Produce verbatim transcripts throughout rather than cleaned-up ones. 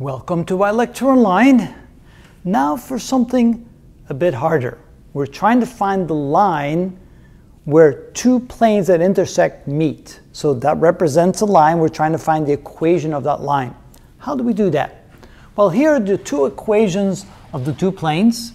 Welcome to our lecture online. Now for something a bit harder. We're trying to find the line where two planes that intersect meet. So that represents a line. We're trying to find the equation of that line. How do we do that? Well, here are the two equations of the two planes.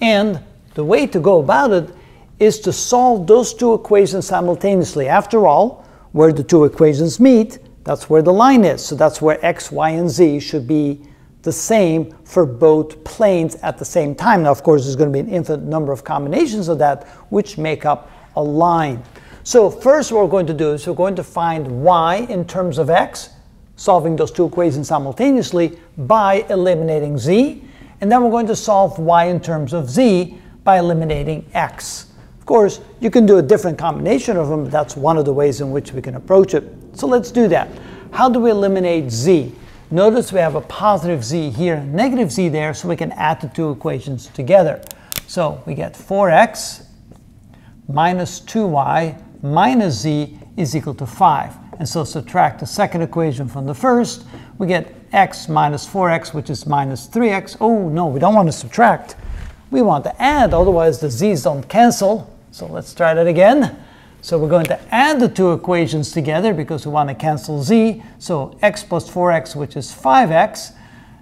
And the way to go about it is to solve those two equations simultaneously. After all, where the two equations meet, that's where the line is. So that's where x, y, and z should be the same for both planes at the same time. Now, of course, there's going to be an infinite number of combinations of that which make up a line. So first what we're going to do is we're going to find y in terms of x, solving those two equations simultaneously by eliminating z. And then we're going to solve y in terms of z by eliminating x. Of course, you can do a different combination of them, but that's one of the ways in which we can approach it. So let's do that. How do we eliminate z? Notice we have a positive z here and negative z there, so we can add the two equations together. So we get four x minus two y minus z is equal to five. And so subtract the second equation from the first. We get x minus four x, which is minus three x. Oh no, we don't want to subtract. We want to add, otherwise the z's don't cancel. So let's try that again. So we're going to add the two equations together because we want to cancel z. So x plus four x, which is five x,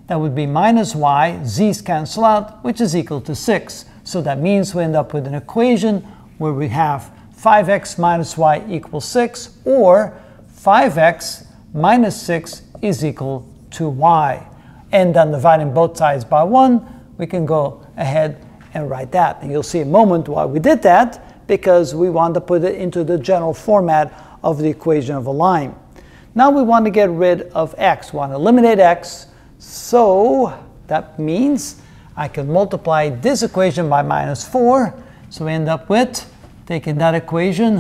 that would be minus y. Z's cancel out, which is equal to six. So that means we end up with an equation where we have five x minus y equals six, or five x minus six is equal to y. And then dividing both sides by one, we can go ahead and write that. And you'll see in a moment why we did that, because we want to put it into the general format of the equation of a line. Now we want to get rid of x. We want to eliminate x. So that means I can multiply this equation by minus four. So we end up with taking that equation.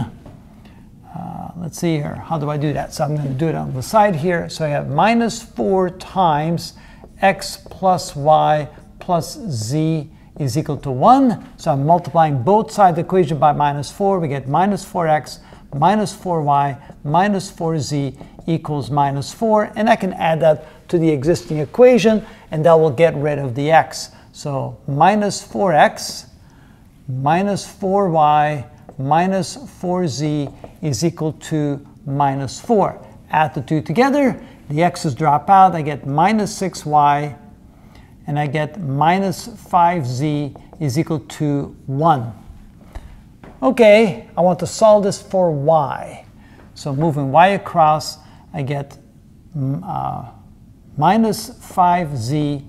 Uh, let's see here. How do I do that? So I'm going to do it on the side here. So I have minus four times x plus y plus z is equal to one. So I'm multiplying both sides of the equation by minus four. We get minus four x minus four y minus four z equals minus four. And I can add that to the existing equation, and that will get rid of the x. So minus four x minus four y minus four z is equal to minus four. Add the two together. The x's drop out. I get minus six y. And I get minus five z is equal to one. Okay, I want to solve this for y. So moving y across, I get uh, minus five z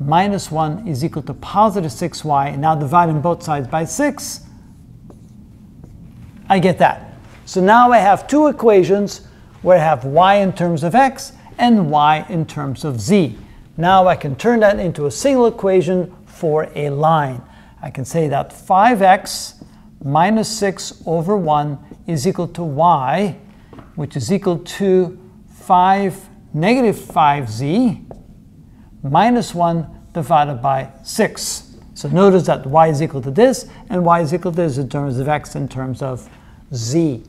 minus one is equal to positive six y. And now dividing both sides by six, I get that. So now I have two equations where I have y in terms of x and y in terms of z. Now I can turn that into a single equation for a line. I can say that five x minus six over one is equal to y, which is equal to five negative five z minus one divided by six. So notice that y is equal to this, and y is equal to this in terms of x in terms of z.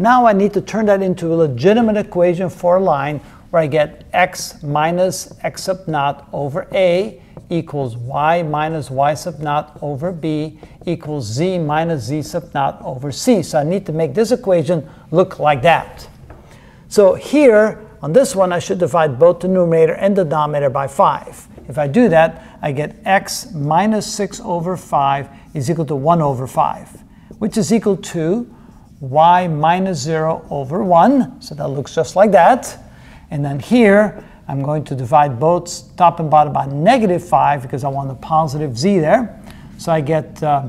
Now I need to turn that into a legitimate equation for a line, where I get x minus x sub naught over a equals y minus y sub naught over b equals z minus z sub naught over c. So I need to make this equation look like that. So here, on this one, I should divide both the numerator and the denominator by five. If I do that, I get x minus six over five is equal to one over five, which is equal to y minus zero over one. So that looks just like that. And then here, I'm going to divide both top and bottom by negative five because I want a positive z there. So I get, uh,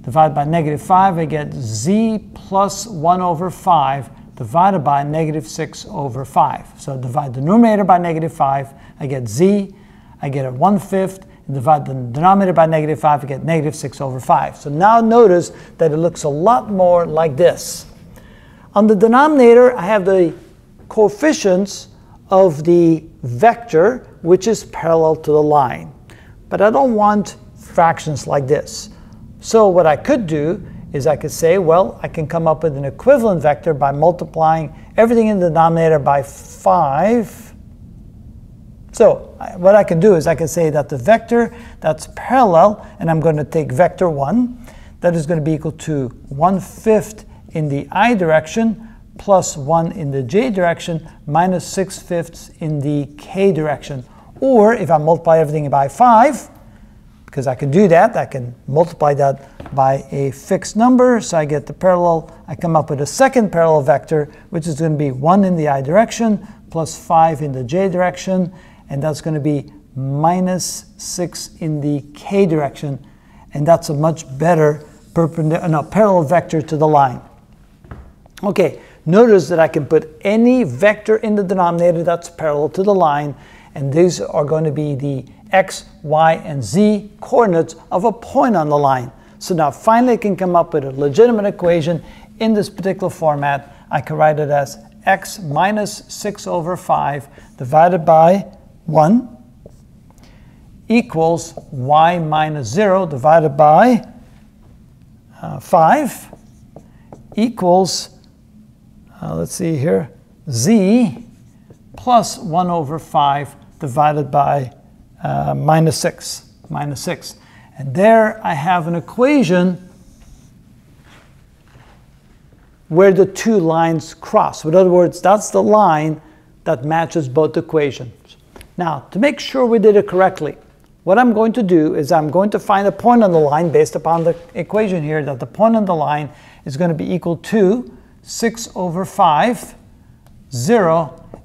divide by negative five, I get z plus one over five divided by negative six over five. So divide the numerator by negative five, I get z, I get a one-fifth, and divide the denominator by negative five, I get negative six over five. So now notice that it looks a lot more like this. On the denominator, I have the coefficients of the vector which is parallel to the line. But I don't want fractions like this. So what I could do is I could say, well, I can come up with an equivalent vector by multiplying everything in the denominator by five, So what I can do is I can say that the vector that's parallel, and I'm going to take vector one, that is going to be equal to one fifth in the I direction, plus one in the j direction, minus six fifths in the k direction. Or if I multiply everything by five, because I can do that, I can multiply that by a fixed number, so I get the parallel, I come up with a second parallel vector, which is going to be one in the I direction, plus five in the j direction, and that's going to be minus six in the k direction, and that's a much better perpendicular, no, parallel vector to the line. Okay, notice that I can put any vector in the denominator that's parallel to the line, and these are going to be the x, y, and z coordinates of a point on the line. So now finally I can come up with a legitimate equation in this particular format. I can write it as x minus six over five divided by one equals y minus zero divided by uh, five equals, uh, let's see here, z plus one over five divided by Uh, minus six, minus six. And there I have an equation where the two lines cross. In other words, that's the line that matches both equations. Now, to make sure we did it correctly, what I'm going to do is I'm going to find a point on the line based upon the equation here, that the point on the line is going to be equal to six over five, zero,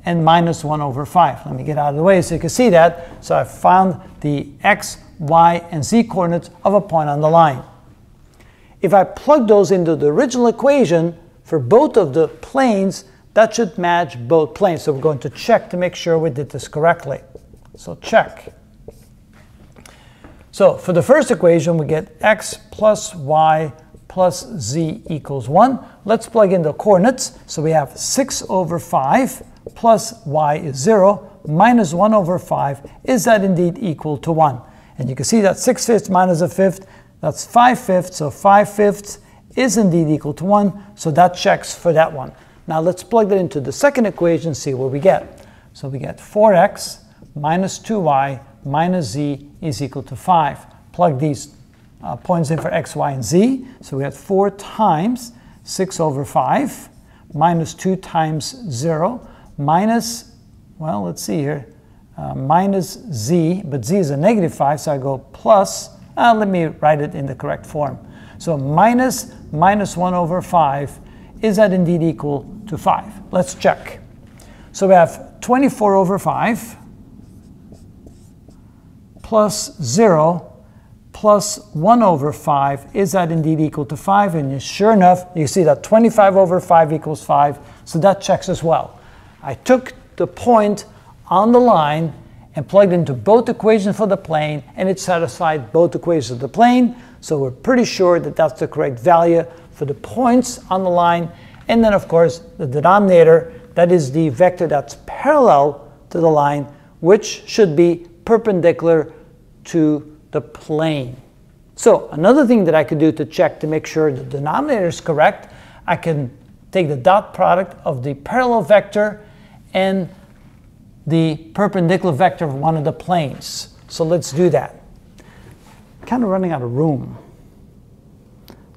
and minus one over five. Let me get out of the way so you can see that. So I found the x, y, and z coordinates of a point on the line. If I plug those into the original equation for both of the planes, that should match both planes. So we're going to check to make sure we did this correctly. So check. So for the first equation, we get x plus y plus z equals one. Let's plug in the coordinates. So we have six over five plus y is zero, minus one over five, is that indeed equal to one? And you can see that six fifths minus a fifth, that's five fifths, so five fifths is indeed equal to one, so that checks for that one. Now let's plug that into the second equation, see what we get. So we get four x minus two y minus z is equal to five. Plug these uh, points in for x, y, and z, so we have four times six over five, minus two times zero, minus, well, let's see here, uh, minus z, but z is a negative five, so I go plus, uh, let me write it in the correct form. So minus minus one over five, is that indeed equal to five? Let's check. So we have twenty-four over five plus zero plus one over five, is that indeed equal to five? And sure enough, you see that twenty-five over five equals five, so that checks as well. I took the point on the line and plugged into both equations for the plane, and it satisfied both equations of the plane, so we're pretty sure that that's the correct value for the points on the line. And then of course the denominator, that is the vector that's parallel to the line, which should be perpendicular to the plane. So another thing that I could do to check to make sure the denominator is correct, I can take the dot product of the parallel vector and the perpendicular vector of one of the planes. So let's do that. Kind of running out of room.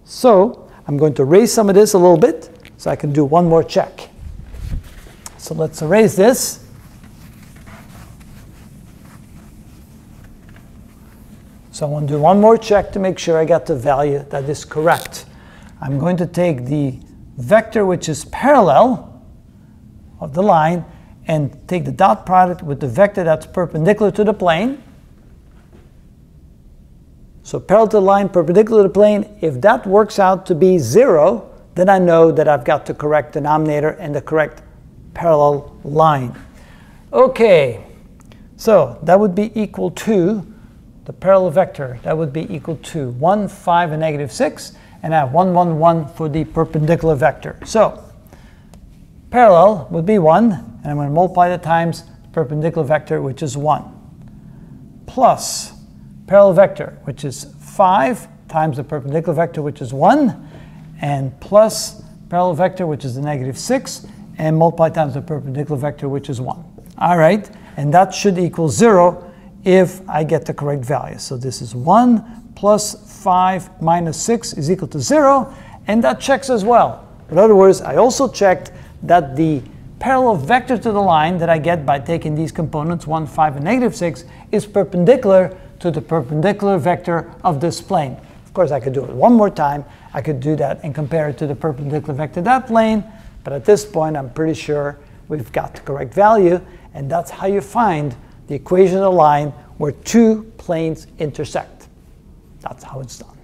So I'm going to erase some of this a little bit so I can do one more check. So let's erase this. So I want to do one more check to make sure I got the value that is correct. I'm going to take the vector which is parallel of the line and take the dot product with the vector that's perpendicular to the plane. So parallel to the line, perpendicular to the plane, if that works out to be zero, then I know that I've got the correct denominator and the correct parallel line. Okay, so that would be equal to the parallel vector, that would be equal to one, five, and negative six, and I have one, one, one for the perpendicular vector. So parallel would be one, and I'm going to multiply that times the perpendicular vector, which is one, plus parallel vector, which is five, times the perpendicular vector, which is one, and plus parallel vector, which is the negative six, and multiply times the perpendicular vector, which is one. All right, and that should equal zero if I get the correct value. So this is one plus five minus six is equal to zero, and that checks as well. In other words, I also checked that the parallel vector to the line that I get by taking these components, one, five, and negative six, is perpendicular to the perpendicular vector of this plane. Of course, I could do it one more time. I could do that and compare it to the perpendicular vector of that plane, but at this point, I'm pretty sure we've got the correct value, and that's how you find the equation of the line where two planes intersect. That's how it's done.